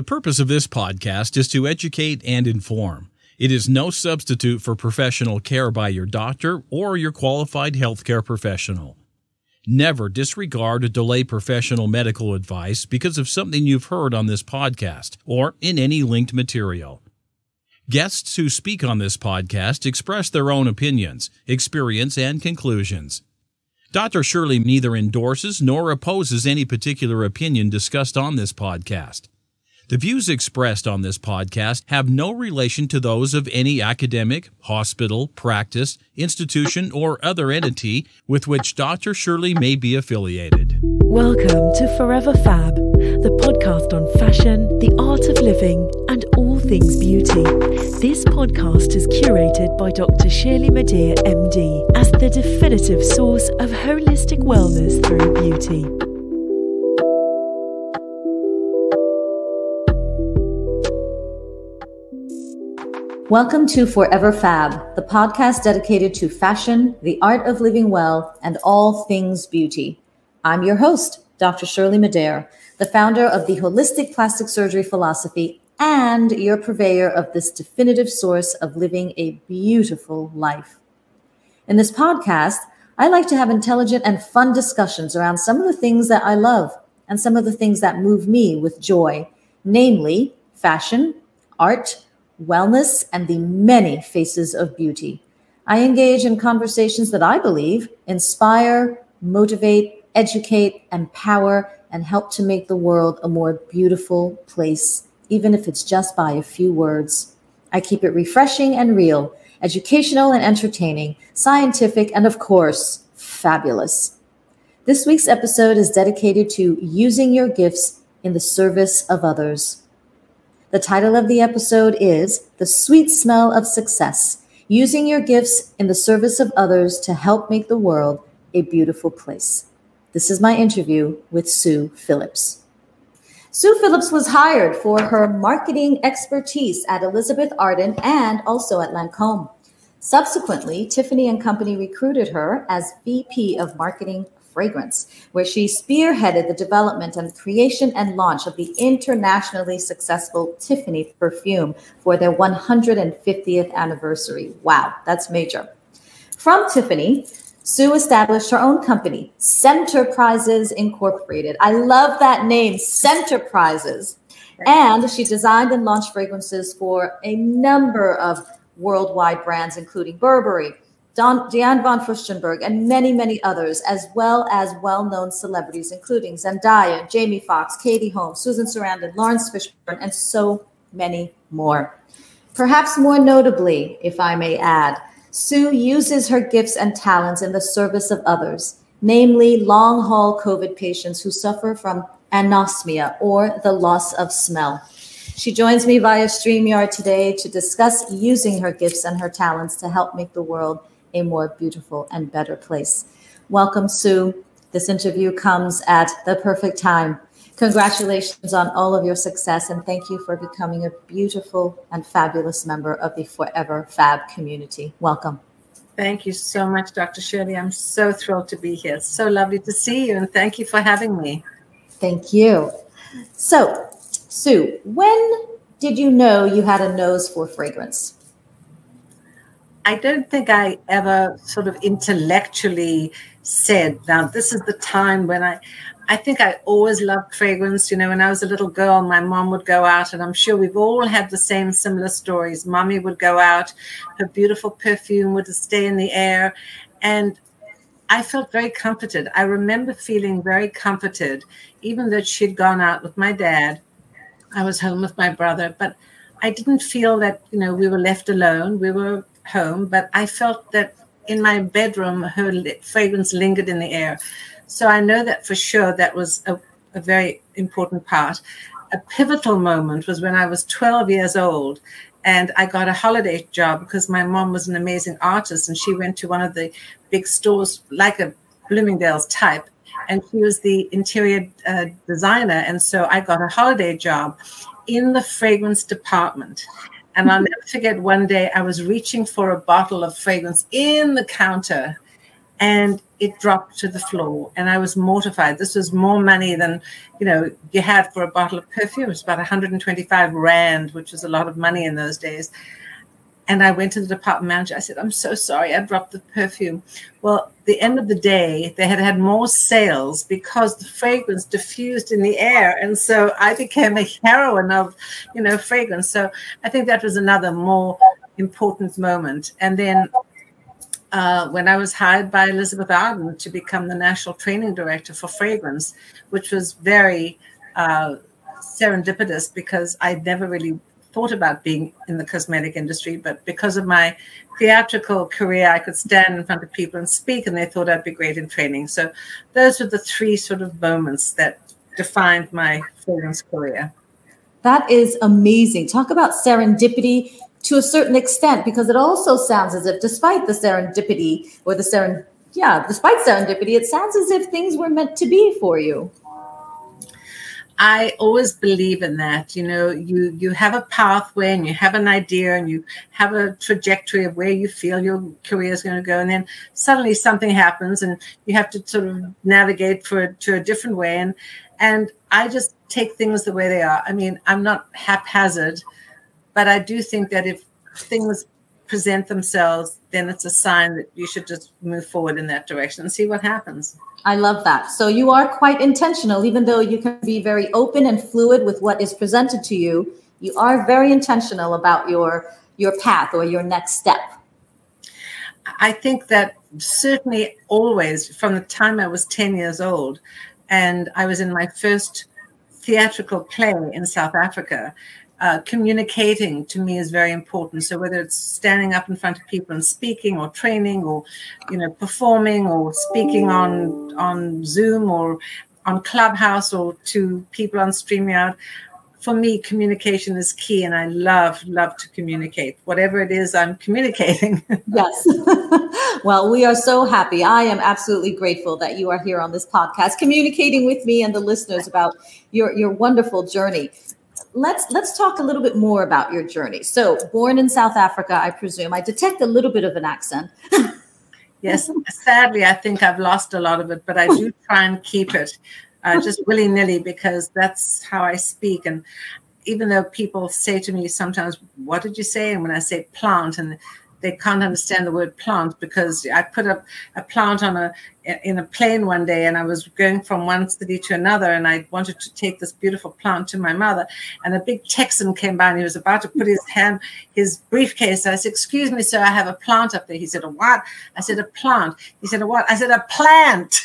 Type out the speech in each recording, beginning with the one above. The purpose of this podcast is to educate and inform. It is no substitute for professional care by your doctor or your qualified healthcare professional. Never disregard or delay professional medical advice because of something you've heard on this podcast or in any linked material. Guests who speak on this podcast express their own opinions, experience, and conclusions. Dr. Shirley neither endorses nor opposes any particular opinion discussed on this podcast. The views expressed on this podcast have no relation to those of any academic, hospital, practice, institution, or other entity with which Dr. Shirley may be affiliated. Welcome to Forever F.A.B., the podcast on fashion, the art of living, and all things beauty. This podcast is curated by Dr. Shirley Madhere, MD, as the definitive source of holistic wellness through beauty. Welcome to Forever F.A.B., the podcast dedicated to fashion, the art of living well, and all things beauty. I'm your host, Dr. Shirley Madhere, the founder of the Holistic Plastic Surgery philosophy and your purveyor of this definitive source of living a beautiful life. In this podcast, I like to have intelligent and fun discussions around some of the things that I love and some of the things that move me with joy, namely fashion, art, wellness, and the many faces of beauty. I engage in conversations that I believe inspire, motivate, educate, empower, and help to make the world a more beautiful place, even if it's just by a few words. I keep it refreshing and real, educational and entertaining, scientific, and of course, fabulous. This week's episode is dedicated to using your gifts in the service of others. The title of the episode is The Sweet Smell of Success, Using Your Gifts in the Service of Others to Help Make the World a Beautiful Place. This is my interview with Sue Phillips. Sue Phillips was hired for her marketing expertise at Elizabeth Arden and also at Lancôme. Subsequently, Tiffany & Co. recruited her as VP of Marketing Fragrance, where she spearheaded the development and creation and launch of the internationally successful Tiffany perfume for their 150th anniversary. Wow, that's major. From Tiffany, Sue established her own company, Scenterprises Incorporated. I love that name, Scenterprises. And she designed and launched fragrances for a number of worldwide brands, including Burberry, Diane von Furstenberg, and many, many others, as well as well-known celebrities, including Zendaya, Jamie Foxx, Katie Holmes, Susan Sarandon, Lawrence Fishburne, and so many more. Perhaps more notably, if I may add, Sue uses her gifts and talents in the service of others, namely long-haul COVID patients who suffer from anosmia or the loss of smell. She joins me via StreamYard today to discuss using her gifts and her talents to help make the world a more beautiful and better place. Welcome, Sue. This interview comes at the perfect time. Congratulations on all of your success, and thank you for becoming a beautiful and fabulous member of the Forever F.A.B. community. Welcome. Thank you so much, Dr. Shirley. I'm so thrilled to be here. It's so lovely to see you, and thank you for having me. Thank you. So, Sue, when did you know you had a nose for fragrance? I don't think I ever sort of intellectually said, now this is the time when I think I always loved fragrance. You know, when I was a little girl, my mom would go out, and I'm sure we've all had the same similar stories. Mommy would go out, her beautiful perfume would stay in the air, and I felt very comforted. I remember feeling very comforted, even though she'd gone out with my dad. I was home with my brother, but I didn't feel that, you know, we were left alone. We were home, but I felt that in my bedroom, her fragrance lingered in the air. So I know that for sure that was a very important part. A pivotal moment was when I was 12 years old and I got a holiday job because my mom was an amazing artist and she went to one of the big stores, like a Bloomingdale's type, and she was the interior designer. And so I got a holiday job in the fragrance department. And I'll never forget one day I was reaching for a bottle of fragrance in the counter and it dropped to the floor, and I was mortified. This was more money than, you know, you had for a bottle of perfume. It was about 125 Rand, which was a lot of money in those days. And I went to the department manager. I said, I'm so sorry, I dropped the perfume. Well, at the end of the day, they had had more sales because the fragrance diffused in the air. And so I became a heroine of, you know, fragrance. So I think that was another more important moment. And then when I was hired by Elizabeth Arden to become the National Training Director for Fragrance, which was very serendipitous because I'd never really thought about being in the cosmetic industry, but because of my theatrical career, I could stand in front of people and speak, and they thought I'd be great in training. So those were the three sort of moments that defined my fragrance career. That is amazing. Talk about serendipity to a certain extent, because it also sounds as if despite the serendipity or the despite serendipity, it sounds as if things were meant to be for you. I always believe in that. You know, you have a pathway and you have an idea and you have a trajectory of where you feel your career is going to go. And then suddenly something happens and you have to sort of navigate to a different way. And I just take things the way they are. I mean, I'm not haphazard, but I do think that if things present themselves, then it's a sign that you should just move forward in that direction and see what happens. I love that. So you are quite intentional, even though you can be very open and fluid with what is presented to you. You are very intentional about your path or your next step. I think that certainly always from the time I was 10 years old, and I was in my first theatrical play in South Africa, communicating to me is very important. So whether it's standing up in front of people and speaking, or training, or, you know, performing, or speaking on Zoom or on Clubhouse or to people on StreamYard, for me, communication is key, and I love to communicate. Whatever it is, I'm communicating. Yes. Well, we are so happy. I am absolutely grateful that you are here on this podcast, communicating with me and the listeners about your wonderful journey. Let's talk a little bit more about your journey. So born in South Africa, I presume. I detect a little bit of an accent. Yes. Sadly, I think I've lost a lot of it, but I do try and keep it just willy-nilly, because that's how I speak. And even though people say to me sometimes, what did you say? And when I say plant, and they can't understand the word plant, because I put up a plant on in a plane one day, and I was going from one city to another, and I wanted to take this beautiful plant to my mother, and a big Texan came by, and he was about to put his briefcase. I said, excuse me, sir, I have a plant up there. He said, a what? I said, a plant. He said, a what? I said, a plant.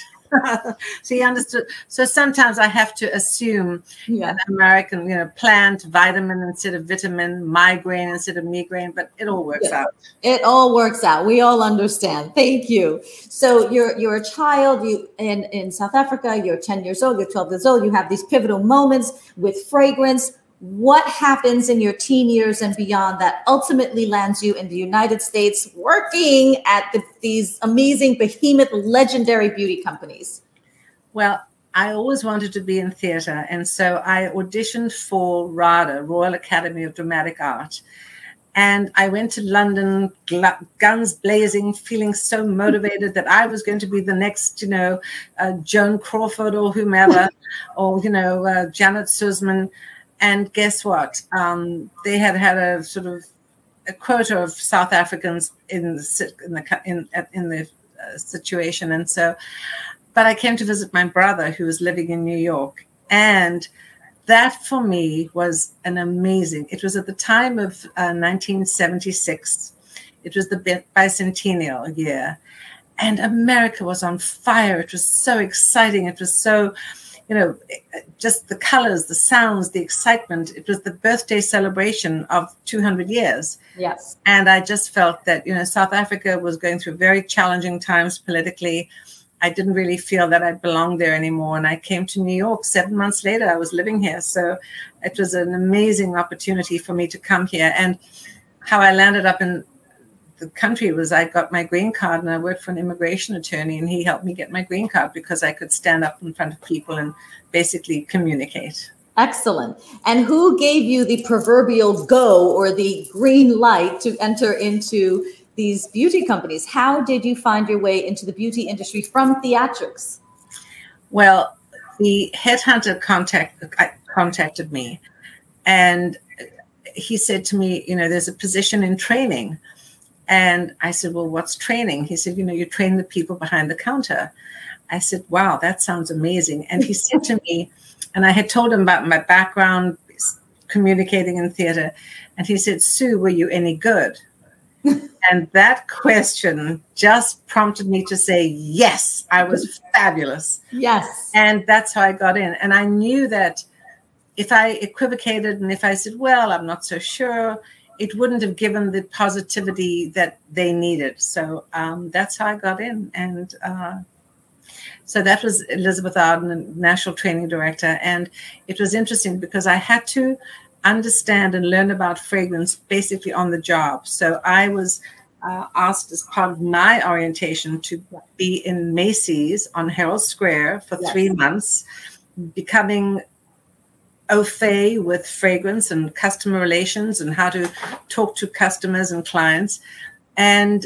So he understood. So sometimes I have to assume an American, you know, plant, vitamin instead of vitamin, migraine instead of migraine, but it all works out. It all works out. We all understand. Thank you. So you're a child, you in South Africa, you're 10 years old, you're 12 years old, you have these pivotal moments with fragrance. What happens in your teen years and beyond that ultimately lands you in the United States working at these amazing, behemoth, legendary beauty companies? Well, I always wanted to be in theater. And so I auditioned for RADA, Royal Academy of Dramatic Art. And I went to London, guns blazing, feeling so motivated that I was going to be the next, you know, Joan Crawford or whomever, or, you know, Janet Suzman. And guess what? They had a sort of a quota of South Africans in the situation, and so. But I came to visit my brother, who was living in New York, and that for me was an amazing. It was at the time of 1976. It was the bicentennial year, and America was on fire. It was so exciting. It was so. You know, just the colors, the sounds, the excitement. It was the birthday celebration of 200 years. Yes. And I just felt that, you know, South Africa was going through very challenging times politically. I didn't really feel that I belonged there anymore. And I came to New York 7 months later. I was living here. So it was an amazing opportunity for me to come here. And how I landed up in the country was I got my green card, and I worked for an immigration attorney, and he helped me get my green card because I could stand up in front of people and basically communicate. Excellent. And who gave you the proverbial go or the green light to enter into these beauty companies. How did you find your way into the beauty industry from theatrics? Well, the headhunter contacted me, and he said to me, you know, there's a position in training. And I said, well, what's training? He said, you know, you train the people behind the counter. I said, wow, that sounds amazing. And he said to me, and I had told him about my background, communicating in theater. And he said, Sue, were you any good? And that question just prompted me to say, yes, I was fabulous. Yes. And that's how I got in. And I knew that if I equivocated and if I said, well, I'm not so sure, it wouldn't have given the positivity that they needed. So that's how I got in. And so that was Elizabeth Arden, National Training Director. And it was interesting because I had to understand and learn about fragrance basically on the job. So I was asked as part of my orientation to be in Macy's on Herald Square for 3 months, becoming au fait with fragrance and customer relations and how to talk to customers and clients. And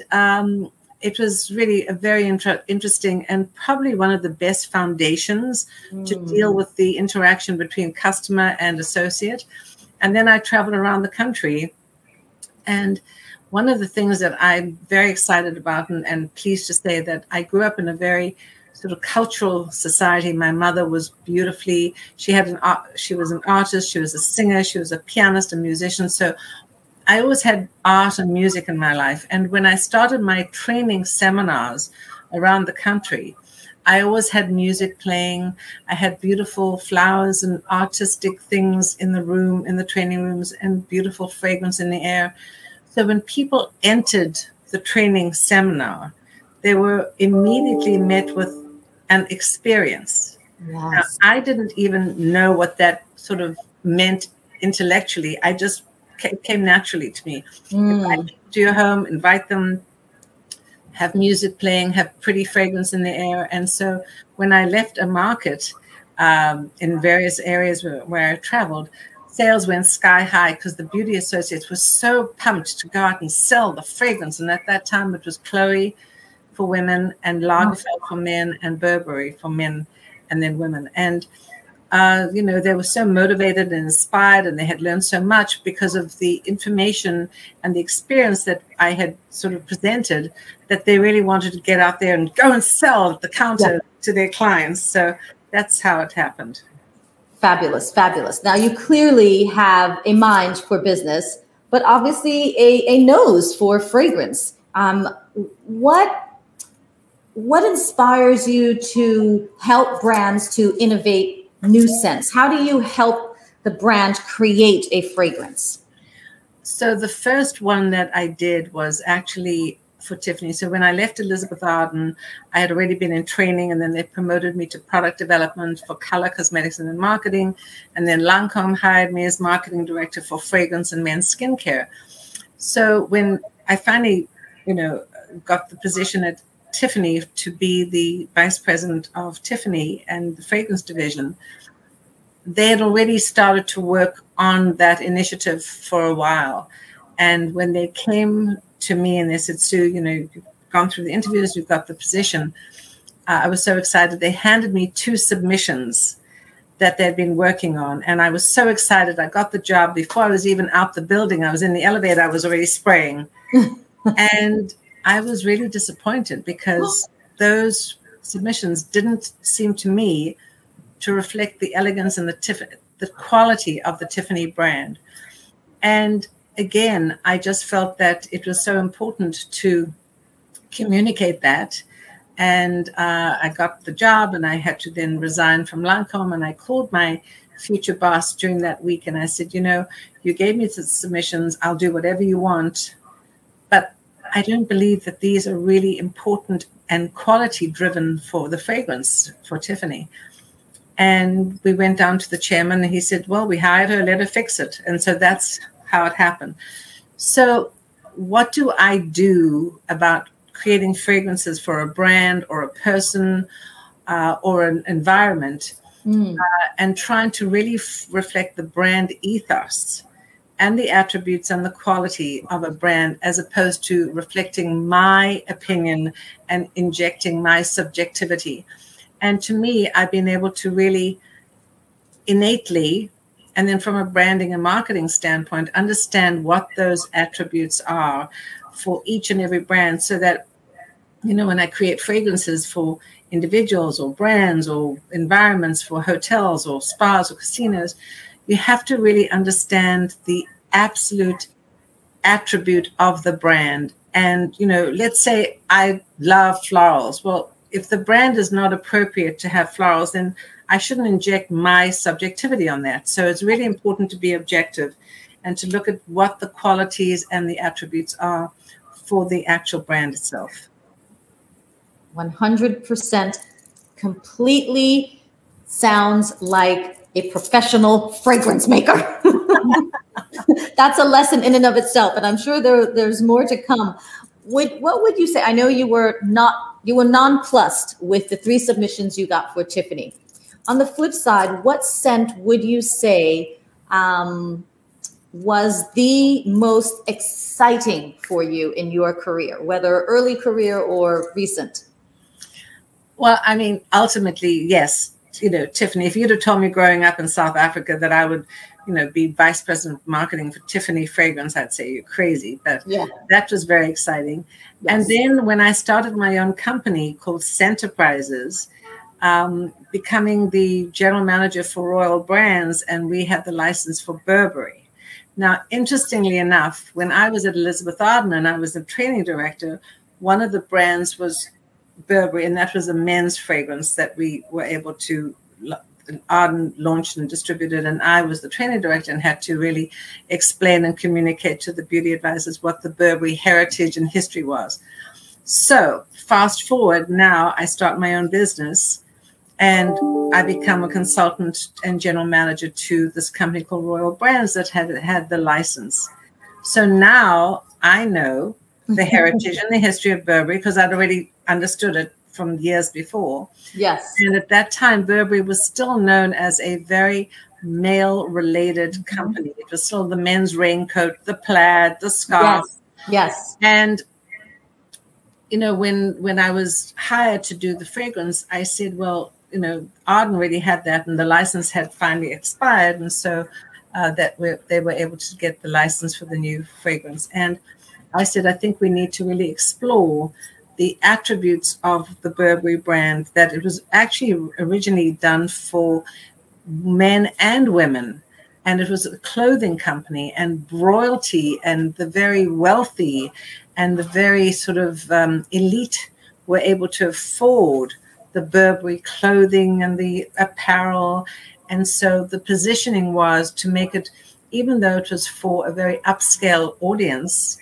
it was really a very interesting and probably one of the best foundations to deal with the interaction between customer and associate. And then I traveled around the country. And one of the things that I'm very excited about and pleased to say that I grew up in a very sort of cultural society. My mother was beautifully, she was an artist, she was a singer, she was a pianist, a musician. So I always had art and music in my life. And when I started my training seminars around the country, I always had music playing. I had beautiful flowers and artistic things in the room, in the training rooms, and beautiful fragrance in the air. So when people entered the training seminar, they were immediately met with an experience. Yes. Now, I didn't even know what that sort of meant intellectually. I just came naturally to me. If I came to your home, invite them, have music playing, have pretty fragrance in the air. And so when I left a market in various areas where I traveled, sales went sky high because the beauty associates were so pumped to go out and sell the fragrance. And at that time, it was Chloe for women and Lagerfeld for men and Burberry for men and then women. And, you know, they were so motivated and inspired, and they had learned so much because of the information and the experience that I had sort of presented, that they really wanted to get out there and go and sell at the counter to their clients. So that's how it happened. Fabulous, fabulous. Now, you clearly have a mind for business, but obviously a nose for fragrance. What inspires you to help brands to innovate new scents? How do you help the brand create a fragrance? So the first one that I did was actually for Tiffany. So when I left Elizabeth Arden, I had already been in training, and then they promoted me to product development for color, cosmetics, and then marketing. And then Lancôme hired me as marketing director for fragrance and men's skincare. So when I finally, you know, got the position at Tiffany to be the vice president of Tiffany and the fragrance division, they had already started to work on that initiative for a while. And when they came to me and they said, Sue, you know, you've gone through the interviews, you've got the position, I was so excited. They handed me 2 submissions that they'd been working on. And I was so excited. I got the job before I was even out the building. I was in the elevator. I was already spraying. And I was really disappointed because those submissions didn't seem to me to reflect the elegance and the quality of the Tiffany brand. And again, I just felt that it was so important to communicate that. And I got the job, and I had to then resign from Lancôme. And I called my future boss during that week, and I said, you know, you gave me the submissions. I'll do whatever you want, but I don't believe that these are really important and quality driven for the fragrance for Tiffany. And we went down to the chairman, and he said, well, we hired her, let her fix it. And so that's how it happened. So what do I do about creating fragrances for a brand or a person or an environment and trying to really reflect the brand ethos and the attributes and the quality of a brand, as opposed to reflecting my opinion and injecting my subjectivity. And to me, I've been able to really innately, and then from a branding and marketing standpoint, understand what those attributes are for each and every brand, so that, you know, when I create fragrances for individuals or brands or environments for hotels or spas or casinos, you have to really understand the absolute attribute of the brand. And, you know, let's say I love florals. Well, if the brand is not appropriate to have florals, then I shouldn't inject my subjectivity on that. So it's really important to be objective and to look at what the qualities and the attributes are for the actual brand itself. 100% completely sounds like a professional fragrance maker. That's a lesson in and of itself, and I'm sure there's more to come. What would you say? I know you were nonplussed with the 3 submissions you got for Tiffany. On the flip side, what scent would you say was the most exciting for you in your career, whether early career or recent? Well, I mean, ultimately, yes. You know, Tiffany, if you'd have told me growing up in South Africa that I would, you know, be vice president of marketing for Tiffany fragrance, I'd say you're crazy. But yeah, that was very exciting. Yes. And then when I started my own company called Scenterprises, becoming the general manager for Royal Brands, and we had the license for Burberry. Now, interestingly enough, when I was at Elizabeth Arden and I was the training director, one of the brands was Burberry, and that was a men's fragrance that we were able to, Arden launched and distributed, and I was the training director and had to really explain and communicate to the beauty advisors what the Burberry heritage and history was. So fast forward, now I start my own business and I become a consultant and general manager to this company called Royal Brands that had the license. So now I know the heritage and the history of Burberry, because I'd already understood it from years before. Yes. And at that time, Burberry was still known as a very male-related company. It was still the men's raincoat, the plaid, the scarf. Yes. Yes. And, you know, when I was hired to do the fragrance, I said, well, you know, Arden really had that, and the license had finally expired, and so they were able to get the license for the new fragrance. And I said, I think we need to really explore the attributes of the Burberry brand, that it was actually originally done for men and women. And it was a clothing company, and royalty and the very wealthy and the very sort of elite were able to afford the Burberry clothing and the apparel. And so the positioning was to make it, even though it was for a very upscale audience,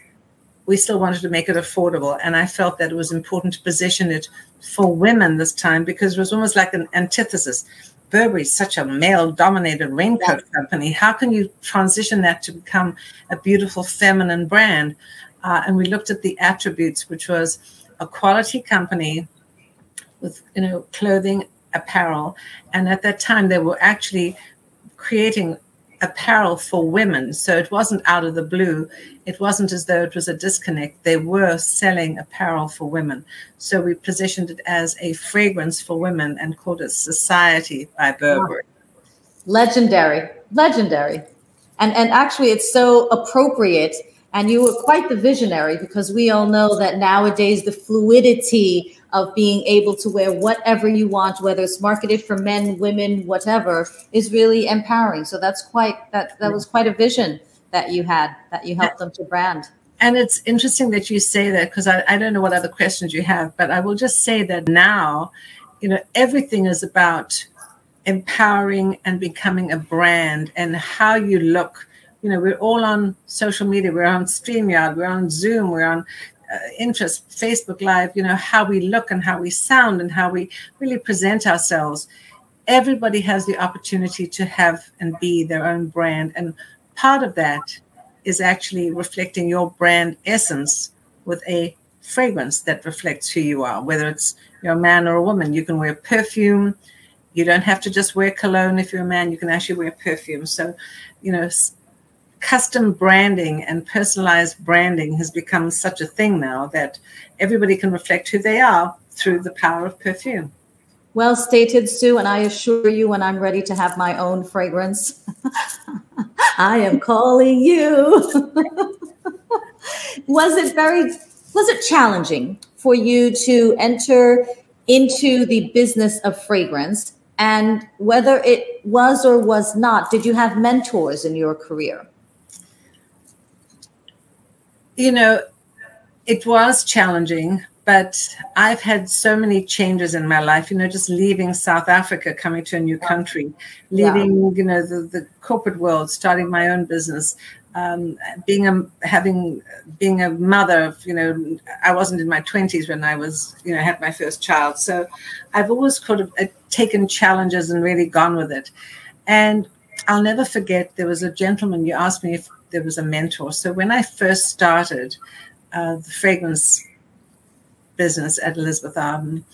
we still wanted to make it affordable. And I felt that it was important to position it for women this time, because it was almost like an antithesis. Burberry is such a male-dominated raincoat company. How can you transition that to become a beautiful feminine brand? And we looked at the attributes, which was a quality company with, you know, clothing, apparel. And at that time, they were actually creating apparel for women. So it wasn't out of the blue. It wasn't as though it was a disconnect. They were selling apparel for women. So we positioned it as a fragrance for women and called it Society by Burberry. Legendary, legendary. And actually it's so appropriate. And you were quite the visionary, because we all know that nowadays the fluidity of being able to wear whatever you want, whether it's marketed for men, women, whatever, is really empowering. So that's quite, that was quite a vision that you had, that you helped them to brand. And it's interesting that you say that, because I don't know what other questions you have, but I will just say that now, you know, everything is about empowering and becoming a brand and how you look. You know, we're all on social media. We're on StreamYard. We're on Zoom. We're on Interest, Facebook Live. You know, how we look and how we sound and how we really present ourselves. Everybody has the opportunity to have and be their own brand. And part of that is actually reflecting your brand essence with a fragrance that reflects who you are, whether it's you're a man or a woman. You can wear perfume. You don't have to just wear cologne if you're a man. You can actually wear perfume. So, you know, custom branding and personalized branding has become such a thing now that everybody can reflect who they are through the power of perfume. Well stated, Sue, and I assure you when I'm ready to have my own fragrance, I am calling you. Was it challenging for you to enter into the business of fragrance? And whether it was or was not, did you have mentors in your career? You know, it was challenging, but I've had so many changes in my life, you know, just leaving South Africa, coming to a new country, leaving, you know, the corporate world, starting my own business, being a mother of, you know, I wasn't in my 20s when I was, you know, had my first child. So I've always kind of taken challenges and really gone with it. And I'll never forget, there was a gentleman, you asked me if there was a mentor. So when I first started the fragrance business at Elizabeth Arden,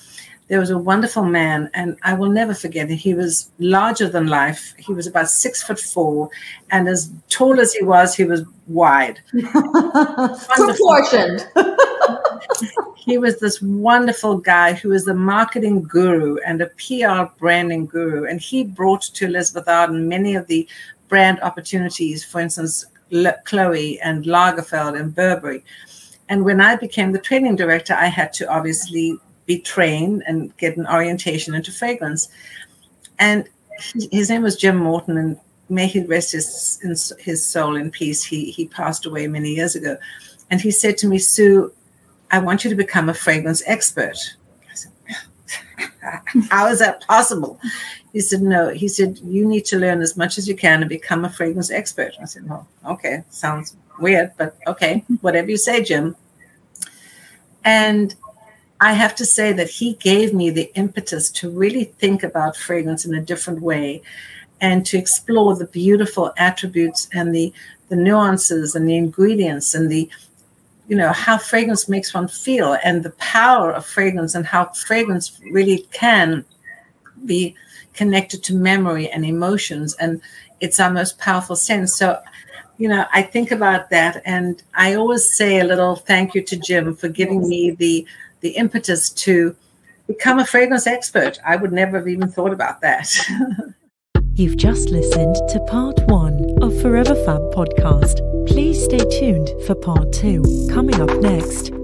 there was a wonderful man, and I will never forget it. He was larger than life. He was about 6'4", and as tall as he was wide. Proportioned. He was this wonderful guy who was the marketing guru and a PR branding guru, and he brought to Elizabeth Arden many of the brand opportunities, for instance, Chloe and Lagerfeld and Burberry. And when I became the training director, I had to obviously be trained and get an orientation into fragrance. And his name was Jim Morton, and may he rest his soul in peace. He passed away many years ago. And he said to me, Sue, I want you to become a fragrance expert. I said, how is that possible? He said, no. He said, you need to learn as much as you can and become a fragrance expert. I said, well, okay, sounds weird, but okay, whatever you say, Jim. And I have to say that he gave me the impetus to really think about fragrance in a different way and to explore the beautiful attributes and the nuances and the ingredients and the, you know, how fragrance makes one feel and the power of fragrance and how fragrance really can be connected to memory and emotions. And it's our most powerful sense. So, you know, I think about that, and I always say a little thank you to Jim for giving me the impetus to become a fragrance expert. I would never have even thought about that. You've just listened to part one of Forever F.A.B. podcast. Please stay tuned for part two, coming up next.